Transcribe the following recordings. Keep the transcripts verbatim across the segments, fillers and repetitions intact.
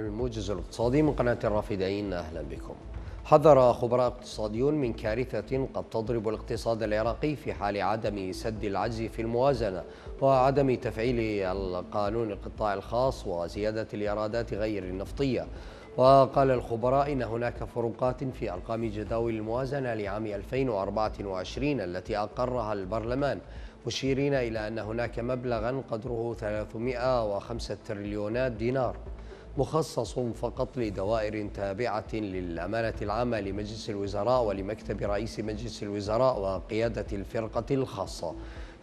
الموجز الاقتصادي من قناة الرافدين، أهلا بكم. حذر خبراء اقتصاديون من كارثة قد تضرب الاقتصاد العراقي في حال عدم سد العجز في الموازنة وعدم تفعيل قانون القطاع الخاص وزيادة الإيرادات غير النفطية. وقال الخبراء إن هناك فروقات في أرقام جداول الموازنة لعام ألفين وأربعة وعشرين التي أقرها البرلمان، مشيرين إلى أن هناك مبلغا قدره ثلاثمئة وخمسة تريليونات دينار مخصص فقط لدوائر تابعة للأمانة العامة لمجلس الوزراء ولمكتب رئيس مجلس الوزراء وقيادة الفرقة الخاصة،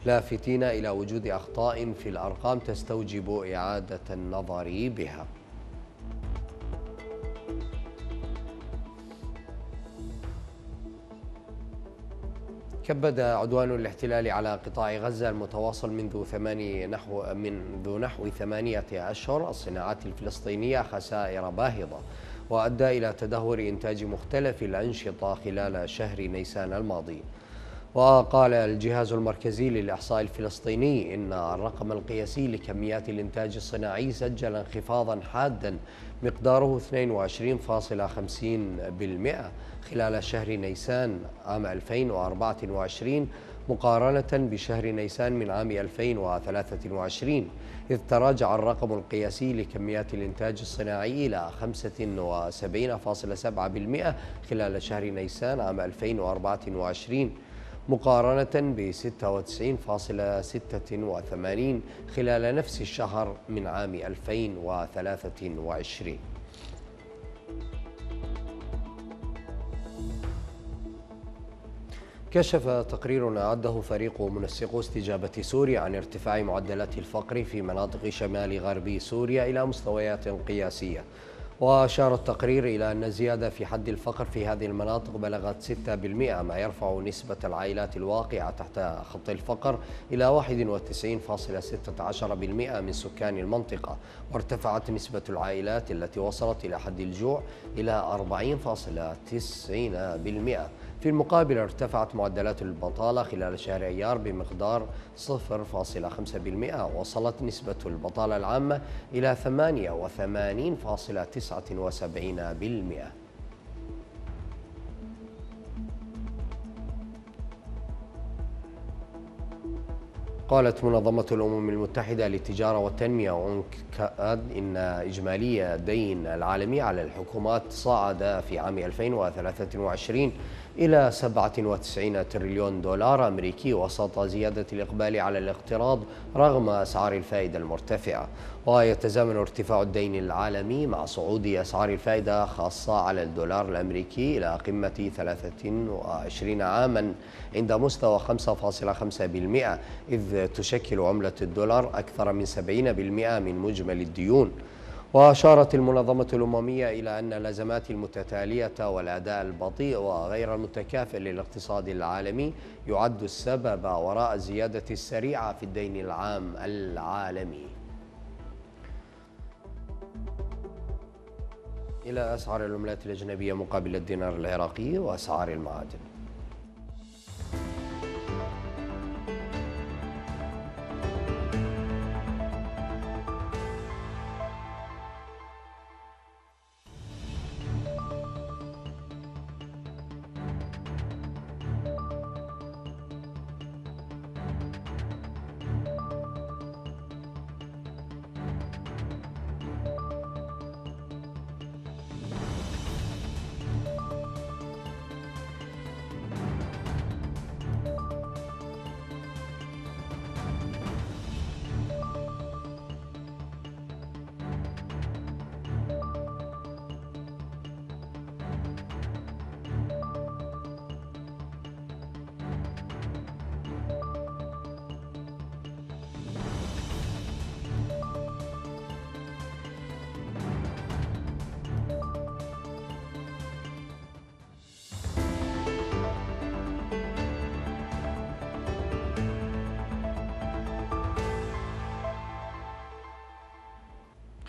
لافتين إلى وجود أخطاء في الأرقام تستوجب إعادة النظر بها. كبد عدوان الاحتلال على قطاع غزة المتواصل منذ ثماني نحو منذ نحو ثمانية أشهر الصناعات الفلسطينية خسائر باهظة، وأدى إلى تدهور إنتاج مختلف الأنشطة خلال شهر نيسان الماضي. وقال الجهاز المركزي للإحصاء الفلسطيني إن الرقم القياسي لكميات الإنتاج الصناعي سجل انخفاضا حادا مقداره اثنين وعشرين فاصلة خمسين بالمئة خلال شهر نيسان عام ألفين وأربعة وعشرين مقارنة بشهر نيسان من عام ألفين وثلاثة وعشرين، إذ تراجع الرقم القياسي لكميات الإنتاج الصناعي إلى خمسة وسبعين فاصلة سبعة بالمئة خلال شهر نيسان عام ألفين وأربعة وعشرين مقارنة ب ستة وتسعين فاصلة ستة وثمانين خلال نفس الشهر من عام ألفين وثلاثة وعشرين. كشف تقرير أعده فريق منسقو استجابة سوريا عن ارتفاع معدلات الفقر في مناطق شمال غربي سوريا إلى مستويات قياسية. وأشار التقرير إلى أن الزيادة في حد الفقر في هذه المناطق بلغت ستة بالمئة، ما يرفع نسبة العائلات الواقعة تحت خط الفقر إلى واحد وتسعين فاصلة ستة عشر بالمئة من سكان المنطقة، وارتفعت نسبة العائلات التي وصلت إلى حد الجوع إلى أربعين فاصلة تسعين بالمئة. في المقابل ارتفعت معدلات البطالة خلال شهر أيار بمقدار صفر فاصلة خمسة بالمئة، وصلت نسبة البطالة العامة إلى ثمانية وثمانين فاصلة تسعة وسبعين بالمئة. قالت منظمة الأمم المتحدة للتجارة والتنمية أونكاد إن إجمالي الدين العالمي على الحكومات صعد في عام ألفين وثلاثة وعشرين إلى سبعة وتسعين تريليون دولار أمريكي، وسط زيادة الإقبال على الاقتراض رغم أسعار الفائدة المرتفعة. ويتزامن ارتفاع الدين العالمي مع صعود أسعار الفائدة خاصة على الدولار الأمريكي إلى قمة ثلاثة وعشرين عاما عند مستوى خمسة فاصلة خمسة بالمئة، إذ تشكل عملة الدولار أكثر من سبعين بالمئة من مجمل الديون. وأشارت المنظمة الأممية إلى أن الأزمات المتتالية والأداء البطيء وغير المتكافئ للاقتصاد العالمي يعد السبب وراء الزيادة السريعة في الدين العام العالمي. إلى أسعار العملات الأجنبية مقابل الدينار العراقي وأسعار المعادن.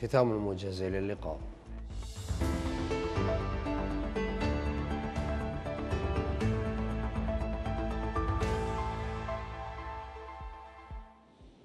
ختام الموجز، إلى اللقاء.